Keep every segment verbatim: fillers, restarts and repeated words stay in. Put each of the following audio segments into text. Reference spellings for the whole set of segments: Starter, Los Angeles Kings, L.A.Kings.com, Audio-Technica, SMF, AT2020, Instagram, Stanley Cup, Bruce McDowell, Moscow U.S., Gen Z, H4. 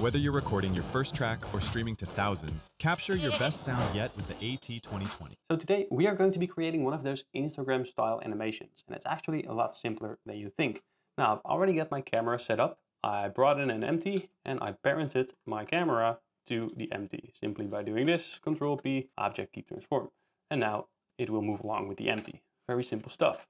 Whether you're recording your first track or streaming to thousands, capture your best sound yet with the A T twenty twenty. So today we are going to be creating one of those Instagram style animations, and it's actually a lot simpler than you think. Now I've already got my camera set up. I brought in an empty and I parented my camera to the empty simply by doing this, Control P, object keep transform. And now it will move along with the empty. Very simple stuff.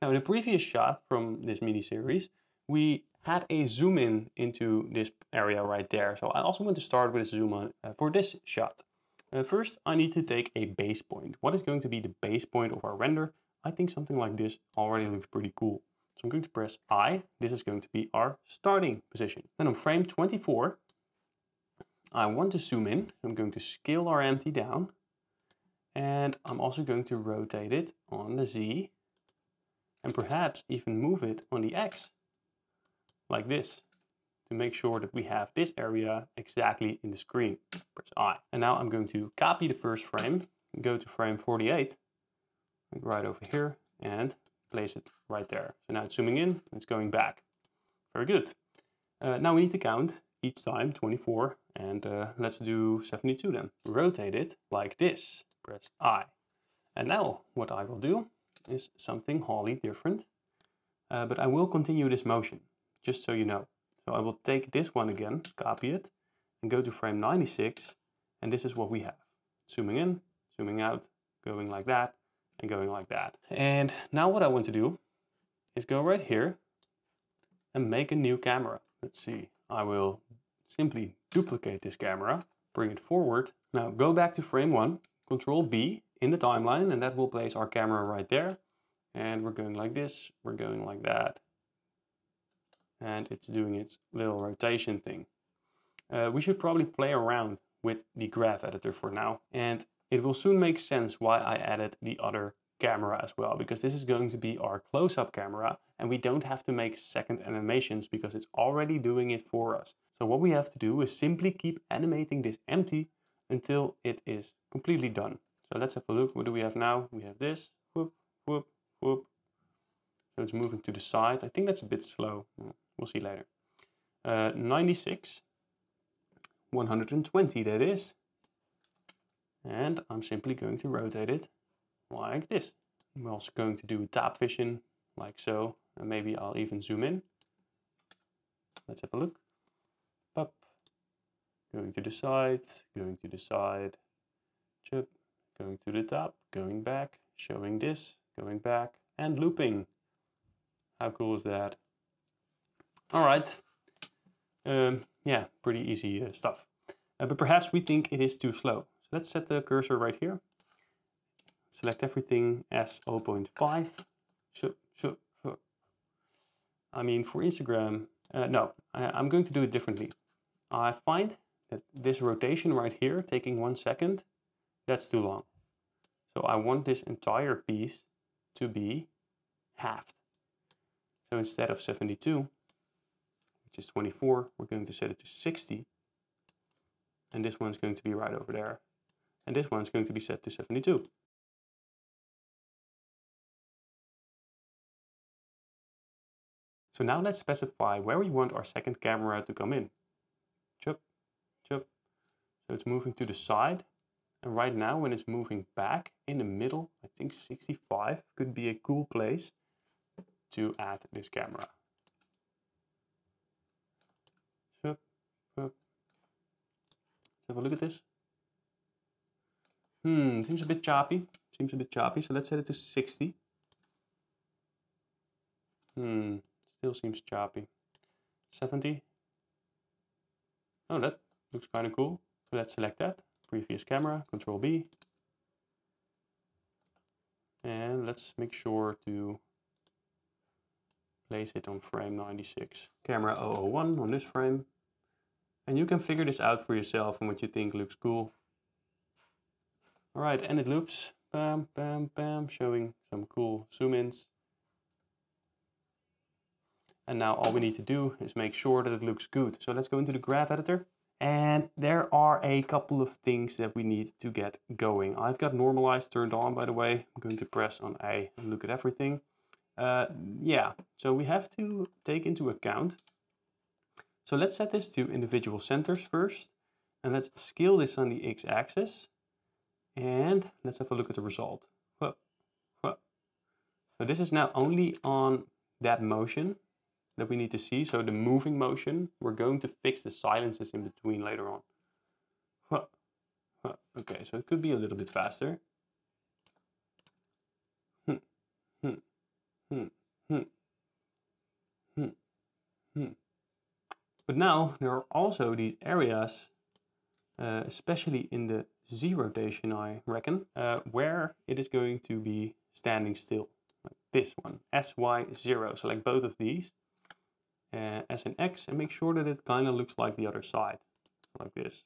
Now in the previous shot from this mini series, we had a zoom in into this area right there. So I also want to start with a zoom on uh, for this shot. Uh, first, I need to take a base point. What is going to be the base point of our render? I think something like this already looks pretty cool. So I'm going to press I. This is going to be our starting position. Then on frame twenty-four, I want to zoom in. I'm going to scale our empty down. And I'm also going to rotate it on the Z. And perhaps even move it on the X. Like this, to make sure that we have this area exactly in the screen. Press I. And now I'm going to copy the first frame, go to frame forty-eight, right over here, and place it right there. So now it's zooming in, it's going back. Very good. Uh, now we need to count each time, twenty-four, and uh, let's do seventy-two then. Rotate it like this, press I. And now what I will do is something wholly different, uh, but I will continue this motion. Just so you know. So I will take this one again, copy it, and go to frame ninety-six, and this is what we have. Zooming in, zooming out, going like that, and going like that. And now what I want to do is go right here and make a new camera. Let's see, I will simply duplicate this camera, bring it forward. Now go back to frame one, Control B in the timeline, and that will place our camera right there. And we're going like this, we're going like that. And it's doing its little rotation thing. Uh, we should probably play around with the graph editor for now, and it will soon make sense why I added the other camera as well, because this is going to be our close-up camera and we don't have to make second animations because it's already doing it for us. So what we have to do is simply keep animating this empty until it is completely done. So let's have a look. What do we have now? We have this, whoop, whoop, whoop. So it's moving to the side. I think that's a bit slow. We'll see later. Uh, ninety-six, one hundred twenty that is. And I'm simply going to rotate it like this. We're also going to do top vision like so. And maybe I'll even zoom in. Let's have a look. Pop. Going to the side, going to the side. Chip. Going to the top, going back, showing this, going back, and looping. How cool is that? All right, um, yeah, pretty easy uh, stuff. Uh, but perhaps we think it is too slow. So let's set the cursor right here. Select everything as zero point five. Sure, sure, sure. I mean, for Instagram, uh, no, I, I'm going to do it differently. I find that this rotation right here, taking one second, that's too long. So I want this entire piece to be halved. So instead of seventy-two, which is twenty-four, we're going to set it to sixty. And this one's going to be right over there. And this one's going to be set to seventy-two. So now let's specify where we want our second camera to come in. Chup, chup. So it's moving to the side. And right now when it's moving back in the middle, I think sixty-five could be a cool place to add this camera. Let's have a look at this. Hmm, seems a bit choppy. Seems a bit choppy, so let's set it to sixty. Hmm, still seems choppy. seventy. Oh, that looks kind of cool. So let's select that. Previous camera, Control B. And let's make sure to place it on frame ninety-six. Camera zero zero one on this frame. And you can figure this out for yourself and what you think looks cool. All right, and it loops. Bam, bam, bam, showing some cool zoom-ins. And now all we need to do is make sure that it looks good. So let's go into the graph editor. And there are a couple of things that we need to get going. I've got normalize turned on, by the way. I'm going to press on A and look at everything. Uh, yeah, so we have to take into account So let's set this to individual centers first, and let's scale this on the x-axis, and let's have a look at the result. Whoa. Whoa. So this is now only on that motion that we need to see, so the moving motion. We're going to fix the silences in between later on. Whoa. Whoa. Okay, so it could be a little bit faster. Hmm. Hmm. Hmm. Hmm. Hmm. Hmm. But now there are also these areas, uh, especially in the Z rotation, I reckon, uh, where it is going to be standing still, like this one, S Y zero. Select both of these uh, as an X and make sure that it kind of looks like the other side, like this.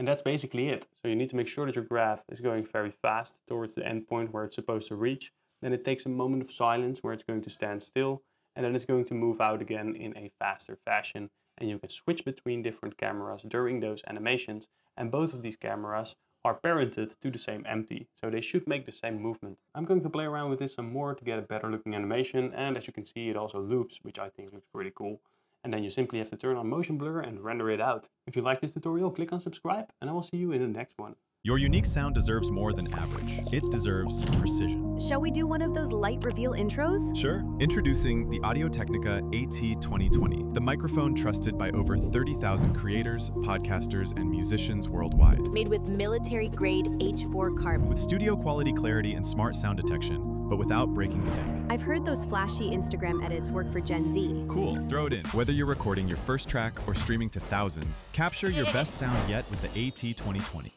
And that's basically it. So you need to make sure that your graph is going very fast towards the end point where it's supposed to reach. Then it takes a moment of silence where it's going to stand still. And then it's going to move out again in a faster fashion. And you can switch between different cameras during those animations. And both of these cameras are parented to the same empty, so they should make the same movement. I'm going to play around with this some more to get a better looking animation. And as you can see, it also loops, which I think looks pretty cool. And then you simply have to turn on motion blur and render it out. If you like this tutorial, click on subscribe, and I will see you in the next one. Your unique sound deserves more than average. It deserves precision. Shall we do one of those light reveal intros? Sure. Introducing the Audio-Technica A T twenty twenty, the microphone trusted by over thirty thousand creators, podcasters, and musicians worldwide. Made with military-grade H four carbon. With studio-quality clarity and smart sound detection, but without breaking the bank. I've heard those flashy Instagram edits work for Gen Z. Cool, throw it in. Whether you're recording your first track or streaming to thousands, capture your best sound yet with the A T twenty twenty.